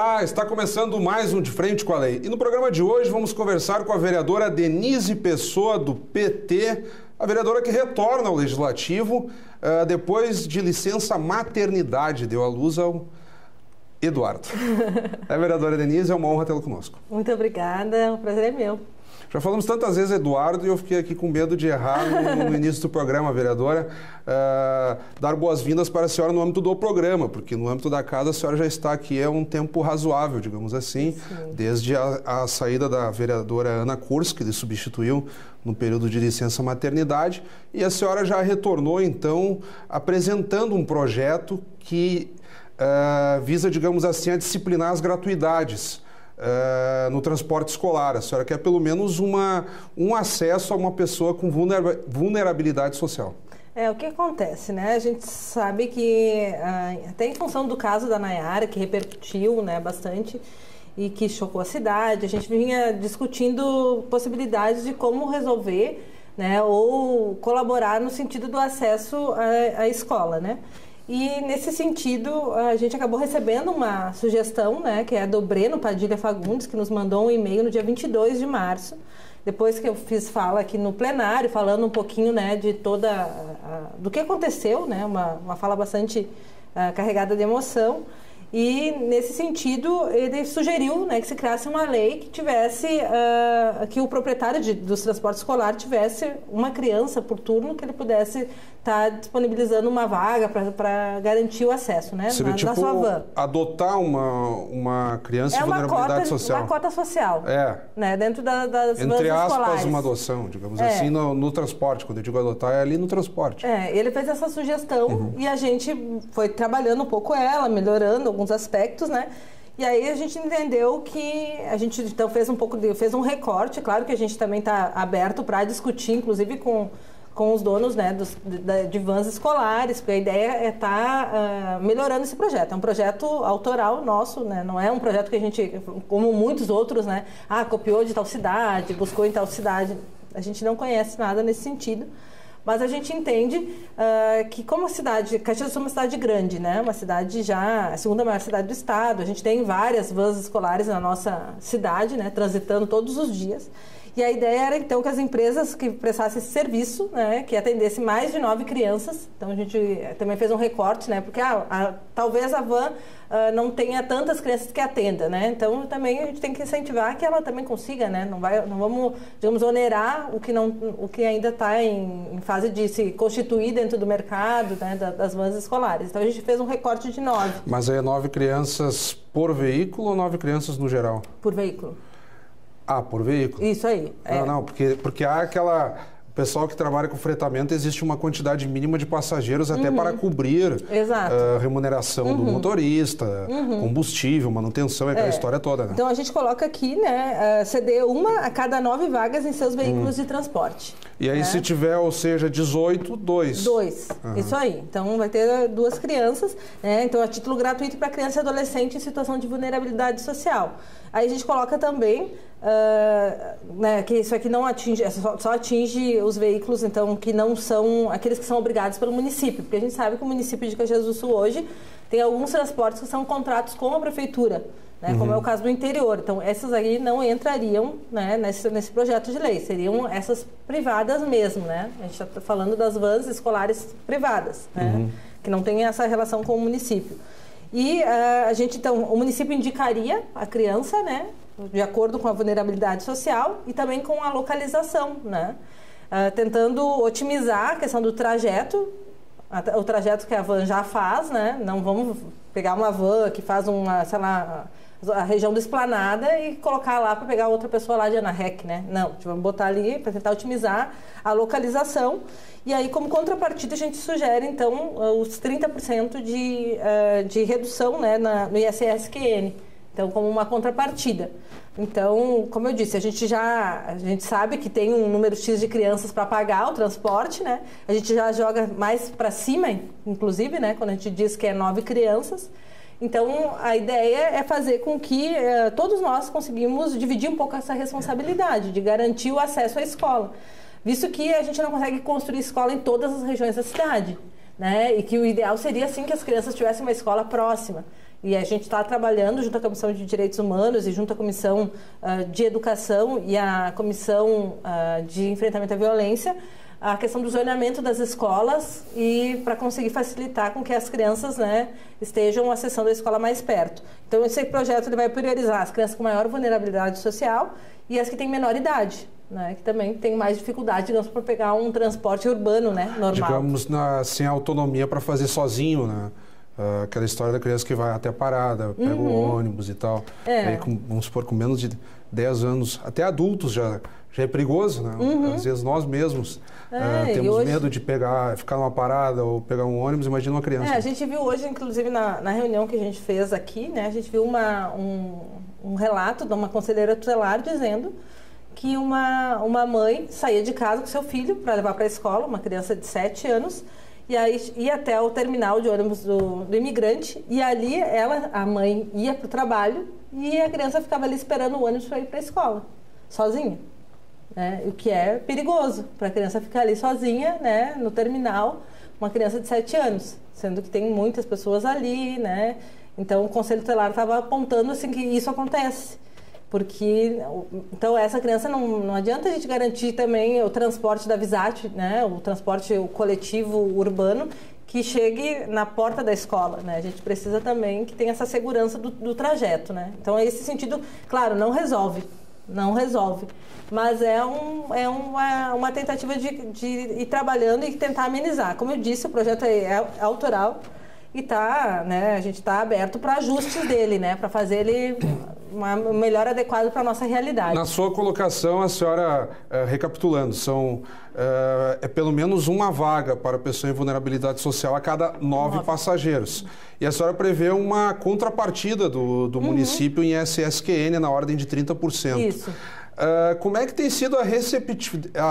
Olá, está começando mais um De Frente com a Lei. E no programa de hoje vamos conversar com a vereadora Denise Pessoa, do PT, a vereadora que retorna ao Legislativo depois de licença maternidade, deu à luz ao Eduardo. A vereadora Denise, é uma honra tê-la conosco. Muito obrigada, o prazer é meu. Já falamos tantas vezes Eduardo e eu fiquei aqui com medo de errar no início do programa, vereadora. Dar boas-vindas para a senhora no âmbito do programa, porque no âmbito da casa a senhora já está aqui há um tempo razoável, digamos assim, sim, desde a saída da vereadora Ana Kurs, que lhe substituiu no período de licença maternidade, e a senhora já retornou, então, apresentando um projeto que visa, digamos assim, a disciplinar as gratuidades no transporte escolar. A senhora quer pelo menos um acesso a uma pessoa com vulnerabilidade social. É, o que acontece, né? A gente sabe que, até em função do caso da Nayara, que repercutiu, né, bastante e que chocou a cidade, a gente vinha discutindo possibilidades de como resolver, né, ou colaborar no sentido do acesso à escola, né? E, nesse sentido, a gente acabou recebendo uma sugestão, né, que é do Breno Padilha Fagundes, que nos mandou um e-mail no dia 22 de março, depois que eu fiz fala aqui no plenário, falando um pouquinho, né, de toda do que aconteceu, né, uma fala bastante carregada de emoção. E, nesse sentido, ele sugeriu, né, que se criasse uma lei que tivesse, que o proprietário dos transportes escolares tivesse uma criança por turno que ele pudesse estar disponibilizando uma vaga para garantir o acesso, né, seria tipo, na sua van. Adotar uma criança em vulnerabilidade social. É uma cota social. É. Né, dentro das vans escolares. Entre aspas, uma adoção, digamos assim, no transporte. Quando eu digo adotar, é ali no transporte. É, ele fez essa sugestão e a gente foi trabalhando um pouco ela, melhorando alguns aspectos, né? E aí a gente entendeu que a gente então fez um recorte, claro que a gente também está aberto para discutir, inclusive com os donos, né, de vans escolares, porque a ideia é estar melhorando esse projeto. É um projeto autoral nosso, né? Não é um projeto que a gente, como muitos outros, né, copiou de tal cidade, buscou em tal cidade. A gente não conhece nada nesse sentido. Mas a gente entende que, como a cidade, Caxias é uma cidade grande, né? Uma cidade já, a segunda maior cidade do estado, a gente tem várias vans escolares na nossa cidade, né? Transitando todos os dias. E a ideia era, então, que as empresas que prestassem esse serviço, né, que atendessem mais de 9 crianças, então a gente também fez um recorte, né, porque talvez a van não tenha tantas crianças que atenda, né, então também a gente tem que incentivar que ela também consiga, né, não vamos, digamos, onerar o que ainda está em fase de se constituir dentro do mercado, né, das vans escolares. Então a gente fez um recorte de 9. Mas aí 9 crianças por veículo ou 9 crianças no geral? Por veículo. Ah, por veículo? Isso aí. É. Não, porque há aquela... O pessoal que trabalha com fretamento, existe uma quantidade mínima de passageiros até para cobrir a remuneração do motorista, combustível, manutenção, aquela história toda, né? Então a gente coloca aqui, né, ceder uma a cada 9 vagas em seus veículos de transporte. E aí, né, se tiver, ou seja, 18, 2. 2, isso aí. Então vai ter 2 crianças, né? Então é título gratuito para criança e adolescente em situação de vulnerabilidade social. Aí a gente coloca também né, que isso aqui não atinge, só atinge os veículos, então, que não são aqueles que são obrigados pelo município, porque a gente sabe que o município de Caxias do Sul hoje tem alguns transportes que são contratos com a prefeitura, né, como é o caso do interior. Então, essas aí não entrariam, né, nesse projeto de lei, seriam essas privadas mesmo, né? A gente está falando das vans escolares privadas, né, que não tem essa relação com o município. E a gente, então, o município indicaria a criança, né, de acordo com a vulnerabilidade social e também com a localização, né? Tentando otimizar a questão do trajeto, o trajeto que a van já faz, né? Não vamos pegar uma van que faz sei lá, a região do Esplanada e colocar lá para pegar outra pessoa lá de Anarrec, né? Não, vamos botar ali para tentar otimizar a localização. E aí, como contrapartida, a gente sugere, então, os 30% de redução, né, no ISSQN. Então, como uma contrapartida. Então, como eu disse, a gente sabe que tem um número X de crianças para pagar o transporte, né? A gente já joga mais para cima, inclusive, né? Quando a gente diz que é 9 crianças. Então, a ideia é fazer com que todos nós conseguimos dividir um pouco essa responsabilidade de garantir o acesso à escola. Visto que a gente não consegue construir escola em todas as regiões da cidade. né? E que o ideal seria, assim, que as crianças tivessem uma escola próxima. E a gente está trabalhando junto à Comissão de Direitos Humanos e junto à Comissão de Educação e à Comissão de Enfrentamento à Violência a questão do zoneamento das escolas e para conseguir facilitar com que as crianças, né, estejam acessando a escola mais perto. Então, esse projeto ele vai priorizar as crianças com maior vulnerabilidade social e as que têm menor idade, né, que também tem mais dificuldade, digamos, para pegar um transporte urbano, né, normal. Digamos, sem autonomia para fazer sozinho, né? Aquela história da criança que vai até a parada, pega o ônibus e tal. É. Aí, vamos supor, com menos de 10 anos, até adultos já é perigoso, né? Às vezes nós mesmos temos hoje... medo de ficar numa parada ou pegar um ônibus, imagina uma criança. É, a gente viu hoje, inclusive, na reunião que a gente fez aqui, né? A gente viu um relato de uma conselheira tutelar dizendo que uma mãe saía de casa com seu filho para levar para a escola, uma criança de 7 anos, e aí ia até o terminal de ônibus do imigrante, e ali a mãe ia para o trabalho e a criança ficava ali esperando o ônibus para ir para a escola, sozinha. Né? O que é perigoso para a criança ficar ali sozinha, né, no terminal, uma criança de 7 anos, sendo que tem muitas pessoas ali, né? Então o Conselho Tutelar estava apontando assim, que isso acontece. Porque, então, essa criança não adianta a gente garantir também o transporte da Visate, né? O transporte coletivo urbano que chegue na porta da escola, né? A gente precisa também que tenha essa segurança do trajeto, né? Então, esse sentido, claro, não resolve. Mas é uma tentativa de ir trabalhando e tentar amenizar. Como eu disse, o projeto é autoral e tá, né, a gente está aberto para ajustes dele, né? Para fazer ele... melhor adequado para a nossa realidade. Na sua colocação, a senhora, recapitulando, é pelo menos uma vaga para pessoa em vulnerabilidade social a cada 9 passageiros. E a senhora prevê uma contrapartida do município em ISSQN na ordem de 30%. Isso. Como é que tem sido a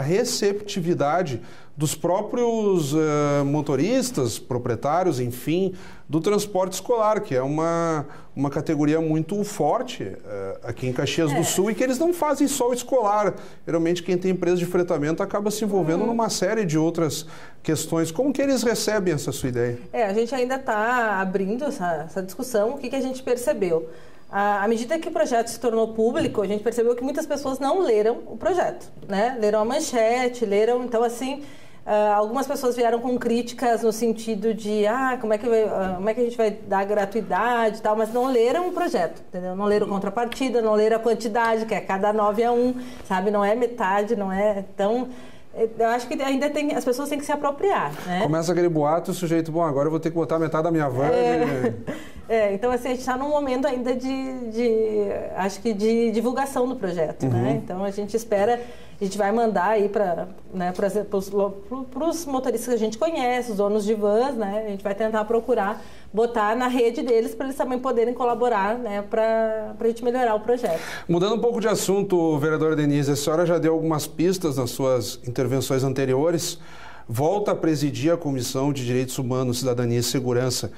receptividade dos próprios motoristas, proprietários, enfim, do transporte escolar, que é uma categoria muito forte aqui em Caxias do Sul, e que eles não fazem só o escolar. Geralmente quem tem empresa de fretamento acaba se envolvendo numa série de outras questões. Como que eles recebem essa sua ideia? A gente ainda está abrindo essa discussão. O que a gente percebeu? À medida que o projeto se tornou público, a gente percebeu que muitas pessoas não leram o projeto, né? Leram a manchete, leram... Então, assim, algumas pessoas vieram com críticas no sentido de como é que a gente vai dar gratuidade e tal, mas não leram o projeto, entendeu? Não leram contrapartida, não leram a quantidade, que é cada 9 a 1, sabe? Não é metade, não é tão... Eu acho que ainda as pessoas têm que se apropriar, né? Começa aquele boato, o sujeito, bom, agora eu vou ter que botar metade da minha van. Então, assim, a gente está num momento ainda de divulgação do projeto, né? Então, a gente espera, a gente vai mandar aí para os motoristas que a gente conhece, os donos de vans, né? A gente vai tentar procurar botar na rede deles para eles também poderem colaborar, né, para a gente melhorar o projeto. Mudando um pouco de assunto, vereadora Denise, a senhora já deu algumas pistas nas suas intervenções anteriores. Volta a presidir a Comissão de Direitos Humanos, Cidadania e Segurança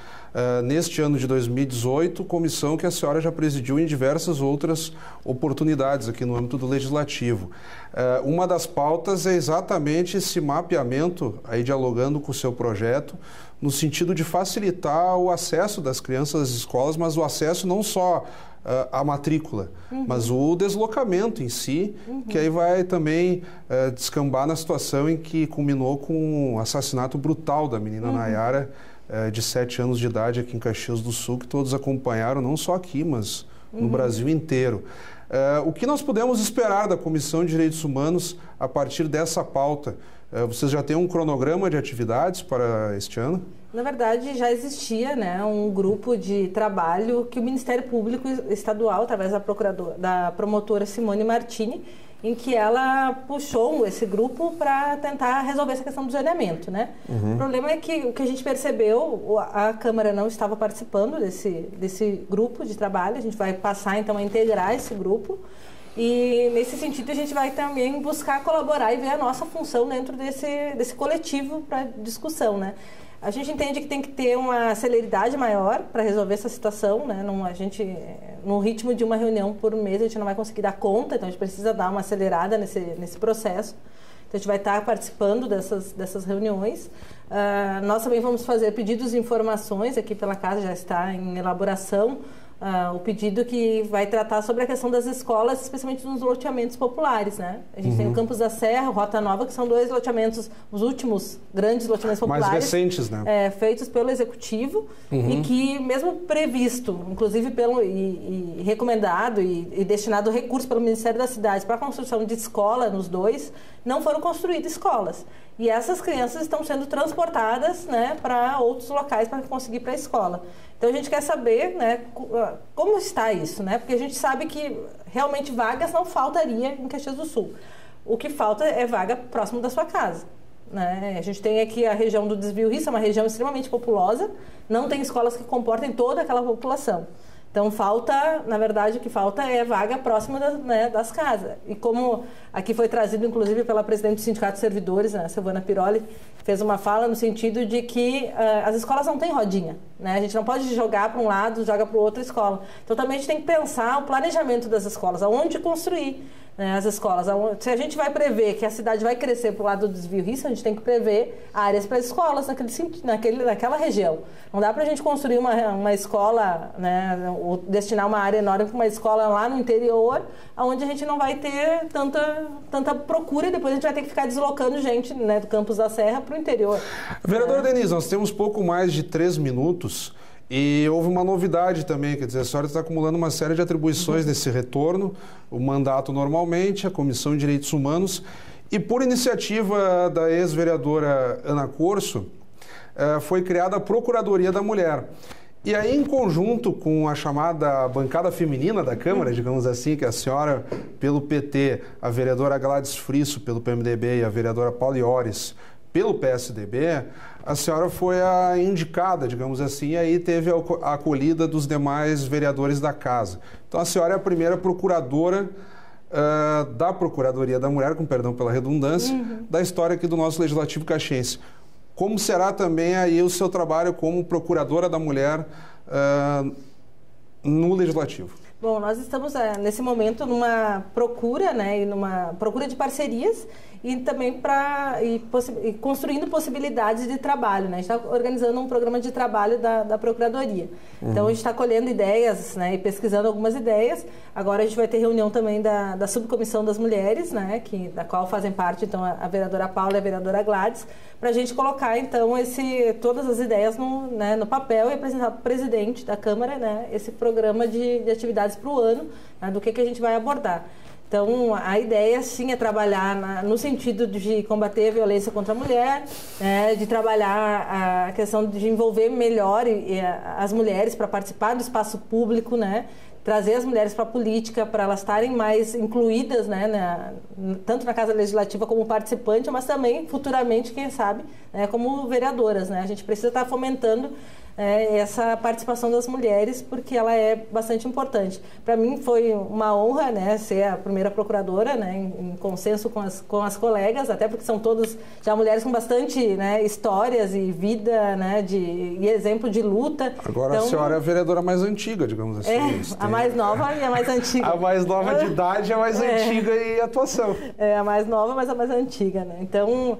neste ano de 2018, comissão que a senhora já presidiu em diversas outras oportunidades aqui no âmbito do Legislativo. Uma das pautas é exatamente esse mapeamento, aí dialogando com o seu projeto, no sentido de facilitar o acesso das crianças às escolas, mas o acesso não só a matrícula, mas o deslocamento em si, que aí vai também descambar na situação em que culminou com o assassinato brutal da menina Nayara, de 7 anos de idade, aqui em Caxias do Sul, que todos acompanharam, não só aqui, mas no Brasil inteiro. O que nós podemos esperar da Comissão de Direitos Humanos a partir dessa pauta? Vocês já têm um cronograma de atividades para este ano? Na verdade, já existia, né, um grupo de trabalho que o Ministério Público Estadual, através da promotora Simone Martini, em que ela puxou esse grupo para tentar resolver essa questão do zoneamento, né? O problema é que o que a gente percebeu, a Câmara não estava participando desse grupo de trabalho. A gente vai passar, então, a integrar esse grupo. E, nesse sentido, a gente vai também buscar colaborar e ver a nossa função dentro desse coletivo para discussão, né? A gente entende que tem que ter uma celeridade maior para resolver essa situação, né? No ritmo de uma reunião por mês, a gente não vai conseguir dar conta, então a gente precisa dar uma acelerada nesse processo. Então, a gente vai estar participando dessas reuniões. Nós também vamos fazer pedidos de informações, aqui pela casa já está em elaboração, o pedido que vai tratar sobre a questão das escolas, especialmente nos loteamentos populares, né? A gente tem o Campos da Serra, Rota Nova, que são dois loteamentos, os últimos grandes loteamentos populares. Mais recentes, né? Feitos pelo Executivo e que, mesmo previsto, inclusive recomendado e destinado recurso pelo Ministério das Cidades para a construção de escola nos dois, não foram construídas escolas. E essas crianças estão sendo transportadas, né, para outros locais para conseguir ir para a escola. Então, a gente quer saber, né, como está isso, né? Porque a gente sabe que realmente vagas não faltaria em Caxias do Sul. O que falta é vaga próximo da sua casa, né? A gente tem aqui a região do Desvio Rizzo, é uma região extremamente populosa, não tem escolas que comportem toda aquela população. Então, falta, na verdade, o que falta é vaga próxima das casas. E como aqui foi trazido, inclusive, pela presidente do Sindicato de Servidores, né, Silvana Piroli, fez uma fala no sentido de que as escolas não têm rodinha, né? A gente não pode jogar para um lado, joga para outra escola. Então, também a gente tem que pensar o planejamento das escolas, aonde construir, né, as escolas. Se a gente vai prever que a cidade vai crescer para o lado do Desvio Rizzo, a gente tem que prever áreas para escolas naquela região. Não dá para a gente construir uma escola, né, ou destinar uma área enorme para uma escola lá no interior, onde a gente não vai ter tanta procura e depois a gente vai ter que ficar deslocando gente, né, do Campos da Serra para o interior. Vereadora Denise, nós temos pouco mais de 3 minutos. E houve uma novidade também, quer dizer, a senhora está acumulando uma série de atribuições nesse retorno, o mandato normalmente, a Comissão de Direitos Humanos, e por iniciativa da ex-vereadora Ana Corso, foi criada a Procuradoria da Mulher. E aí, em conjunto com a chamada bancada feminina da Câmara, digamos assim, que a senhora, pelo PT, a vereadora Gladys Frisso, pelo PMDB, e a vereadora Paula Iores, pelo PSDB, a senhora foi a indicada, digamos assim, e aí teve a acolhida dos demais vereadores da casa. Então, a senhora é a primeira procuradora da Procuradoria da Mulher, com perdão pela redundância, da história aqui do nosso Legislativo caxiense. Como será também aí o seu trabalho como procuradora da mulher no Legislativo? Bom, nós estamos nesse momento numa procura, né, e numa procura de parcerias e também construindo possibilidades de trabalho, né? A gente está organizando um programa de trabalho da Procuradoria. Então, a gente está colhendo ideias, né, e pesquisando algumas ideias. Agora, a gente vai ter reunião também da Subcomissão das Mulheres, né, da qual fazem parte, então, a vereadora Paula e a vereadora Gladys, para a gente colocar, então, todas as ideias no papel e apresentar para o presidente da Câmara, né, esse programa de atividades para o ano, né, do que a gente vai abordar. Então, a ideia, sim, é trabalhar no sentido de combater a violência contra a mulher, né, de trabalhar a questão de envolver melhor as mulheres para participar do espaço público, né, trazer as mulheres para a política, para elas estarem mais incluídas, né, tanto na Casa Legislativa como participante, mas também, futuramente, quem sabe, né, como vereadoras, né? A gente precisa estar fomentando essa participação das mulheres, porque ela é bastante importante. Para mim foi uma honra, né, ser a primeira procuradora, né, em consenso com as colegas, até porque são todas já mulheres com bastante, né, histórias e vida, né, e exemplo de luta. Agora, então, a senhora é a vereadora mais antiga, digamos assim. A mais nova e a mais antiga. A mais nova de idade, a mais antiga e atuação. A mais nova, mas a mais antiga, né? Então,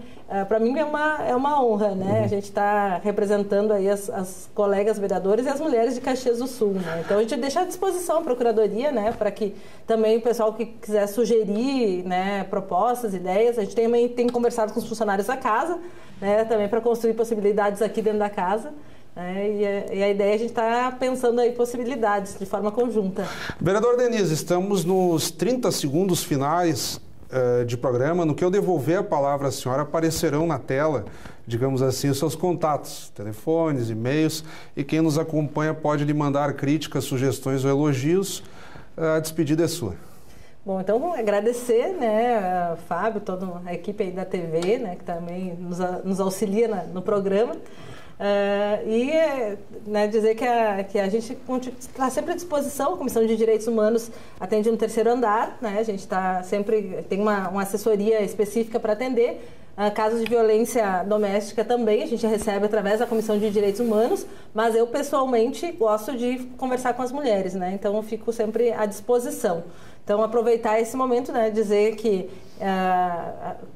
para mim é uma honra, né? A gente está representando aí as colegas vereadores e as mulheres de Caxias do Sul, né? Então, a gente deixa à disposição a Procuradoria, né, para que também o pessoal que quiser sugerir, né, propostas, ideias. A gente também tem conversado com os funcionários da casa, né, também para construir possibilidades aqui dentro da casa, né, e a ideia é a gente estar pensando aí possibilidades de forma conjunta. Vereador Denise, estamos nos 30 segundos finais de programa. No que eu devolver a palavra à senhora, aparecerão na tela, digamos assim, os seus contatos, telefones, e-mails, e quem nos acompanha pode lhe mandar críticas, sugestões ou elogios. A despedida é sua. Bom, então agradecer, né, Fábio, toda a equipe aí da TV, né, que também nos auxilia no programa. Né, dizer que a gente está sempre à disposição. A Comissão de Direitos Humanos atende no 3º andar, né, a gente tem uma assessoria específica para atender. Casos de violência doméstica também a gente recebe através da Comissão de Direitos Humanos, mas eu pessoalmente gosto de conversar com as mulheres, né? Então eu fico sempre à disposição. Então, aproveitar esse momento, né, dizer que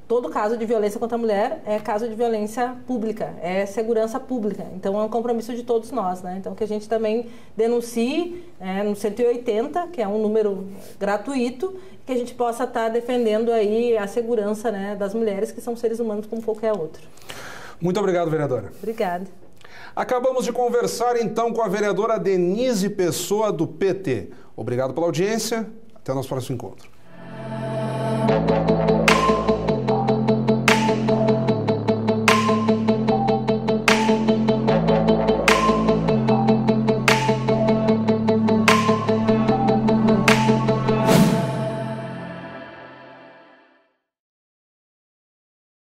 todo caso de violência contra a mulher é caso de violência pública, é segurança pública. Então, é um compromisso de todos nós, né? Então, que a gente também denuncie no 180, que é um número gratuito, que a gente possa estar defendendo aí a segurança, né, das mulheres, que são seres humanos como qualquer outro. Muito obrigado, vereadora. Obrigada. Acabamos de conversar, então, com a vereadora Denise Pessoa, do PT. Obrigado pela audiência. Até o nosso próximo encontro.